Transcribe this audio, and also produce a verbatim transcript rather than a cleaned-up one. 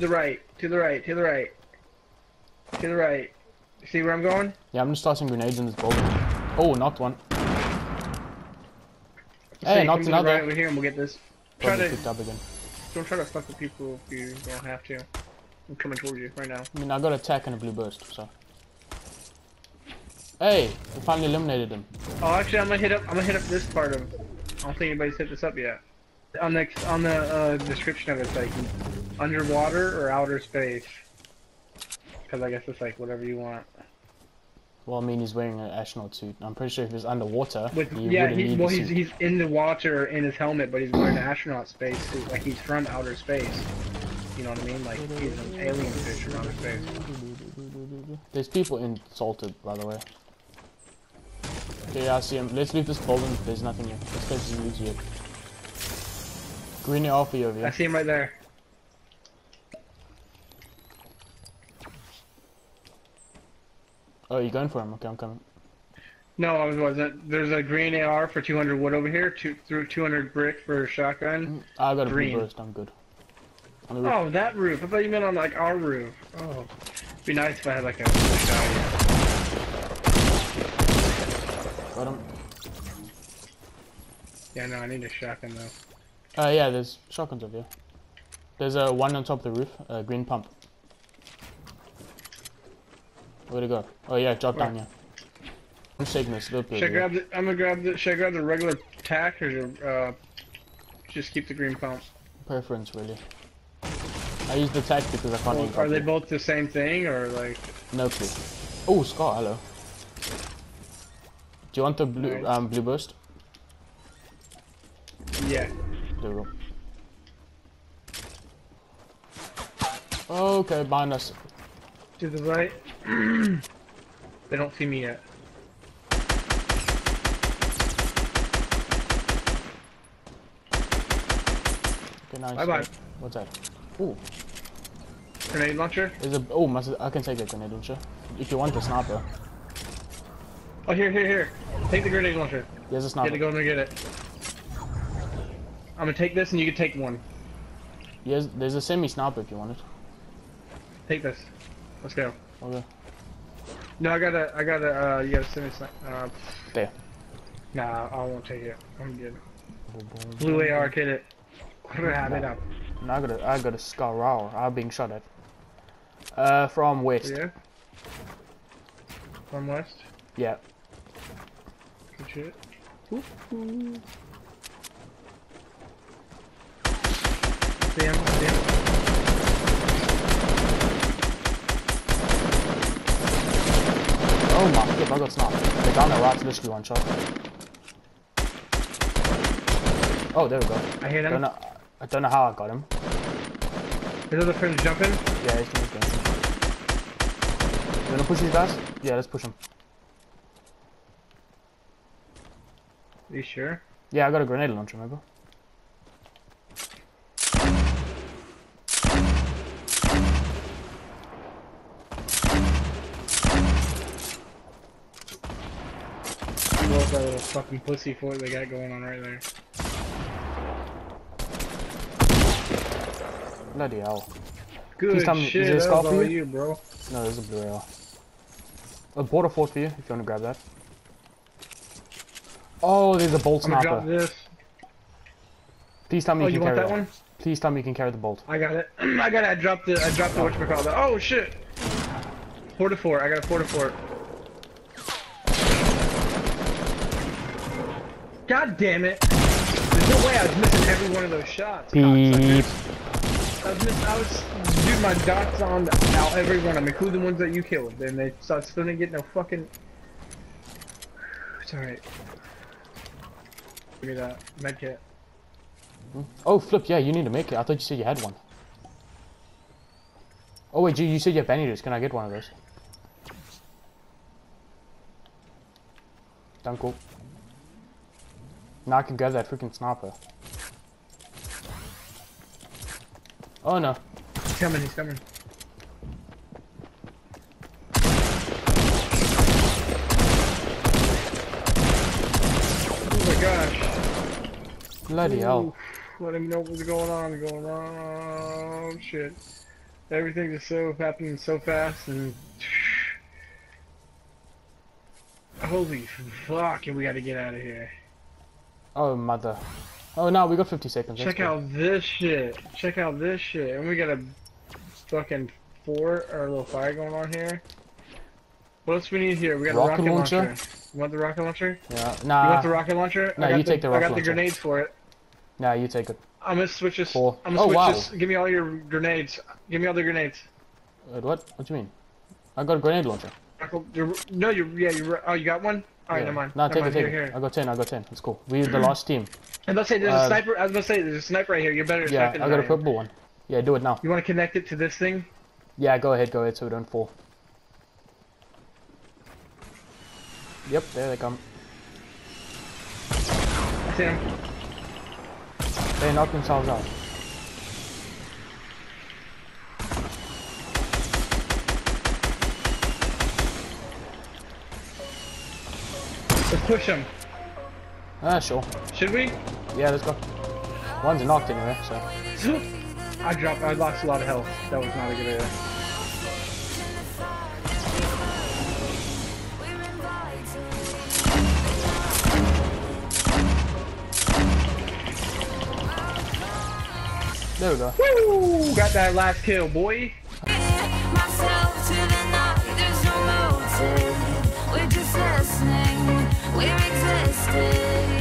to the right, to the right, to the right, to the right. See where I'm going? Yeah, I'm just tossing grenades in this boulder. Oh, knocked one. Hey, knocked another. Come to the right over here and we'll get this. Try to, picked up again. Don't try to fuck with people if you don't have to. I'm coming towards you right now. I mean, I got an attack and a blue burst, so. Hey, I finally eliminated him. Oh, actually, I'm gonna hit up. I'm gonna hit up this part of. I don't think anybody's hit this up yet. On the on the uh, description of it, it's like underwater or outer space. Because I guess it's like whatever you want. Well, I mean, he's wearing an astronaut suit. I'm pretty sure if he's underwater, With, he yeah, he, well, he's he's in the water in his helmet, but he's wearing an astronaut space suit. Like he's from outer space. You know what I mean? Like he's an alien fish from outer space. There's people insulted, by the way. Okay, I see him. Let's leave this building. There's nothing here. This place isn't used yet. Green Alpha over here. I see him right there. Oh, you're going for him? Okay, I'm coming. No, I wasn't. There's a green A R for two hundred wood over here, two, through two hundred brick for a shotgun. I got a green burst, I'm good. Oh, that roof. I thought you meant on, like, our roof. Oh. It'd be nice if I had, like, a shotgun. Got him. Yeah, no, I need a shotgun, though. Uh, yeah, there's shotguns over here. There's a uh, one on top of the roof, a uh, green pump. Where'd it go? Oh yeah, drop down here. Yeah. I'm shaking this. Should I grab the? I'm gonna grab the. Should I grab the regular tack or should, uh, just keep the green pump? Preference really. I use the tack because I can't. Well, are they both the same thing or like? No clue. Oh, Scar, hello. Do you want the blue right. um blue burst? Yeah. There we go. Okay, behind us. To the right. They don't see me yet. Okay, nice. Bye bye. What's that? Ooh. Grenade launcher? There's a oh, must I can take a grenade launcher. If you want the sniper. Oh here, here, here. Take the grenade launcher. There's a sniper. You gotta go and get it. I'm gonna take this and you can take one. Yes, there's a semi sniper if you want it. Take this. Let's go. Okay. No, I gotta, I gotta, uh, you gotta send me some, uh... There. Nah, I won't take it. I'm good. Blue A R, get it. I'm gonna have it up. No, I gotta, I gotta Scar. I'm being shot at. Uh, from west. Yeah? From west? Yeah. Good shit. Woo-hoo. Damn, damn. Oh my god, I got sniped. The guy on the right's literally one shot. Oh, there we go. I hit him. Don't know, I don't know how I got him. His other friend's jumping? Yeah, he's jumping. You wanna push these guys? Yeah, let's push him. Are you sure? Yeah, I got a grenade launcher, remember? That little fucking pussy fort they got going on right there. Bloody hell. Good shit, that was all you, bro. No, there's a blue arrow. A border fort for you, if you want to grab that. Oh, there's a bolt sniper. I'm gonna drop this. Please tell me oh, you, you can carry that. One? Please tell me you can carry the bolt. I got it. I got it. I dropped the, I dropped the whatchamacallit. Oh shit! Border fort, I got a border fort. God damn it! There's no way I was missing every one of those shots. Beep. I was missing. I was. Dude, my dots on now every one of them, including the ones that you killed. Then they start spinning and get no fucking. It's alright. Give me that medkit. Oh, Flip, yeah, you need a medkit. I thought you said you had one. Oh, wait, you, you said you have bandages. Can I get one of those? Done, cool. Now I can grab that freaking sniper. Oh no. He's coming, he's coming. Oh my gosh. Bloody Ooh. hell. Let him know what's going on, going on. Shit. Everything is so happening so fast, and holy fuck! And we got to get out of here. Oh mother! Oh no, we got fifty seconds. Check out this shit. Check out this shit, and we got a fucking fort or a little fire going on here. What else we need here? We got a rocket launcher. launcher. You want the rocket launcher? Yeah. Nah. You want the rocket launcher? No, you the, take the rocket launcher. I got launcher. the grenades for it. No, you take it. I'm gonna switch this. Cool. I'm gonna oh, switch wow. this. Give me all your grenades. Give me all the grenades. What? What do you mean? I got a grenade launcher. No, you. Yeah, you. Oh, you got one. All right, yeah. never mind. No, take it, take it. I got ten. I got ten. It's cool. We're the last team. And let's say there's uh, a sniper. I was gonna say there's a sniper right here. You're better. Yeah, I got a purple one. Yeah, do it now. You want to connect it to this thing? Yeah, go ahead, go ahead, so we don't fall. Yep, there they come. I see them. They knocked themselves out. Let's push him. Ah, sure. Should we? Yeah, let's go. One's knocked anyway, so. I dropped, I lost a lot of health. That was not a good idea. There we go. Woo! Got that last kill, boy. We're just listening. We're existing.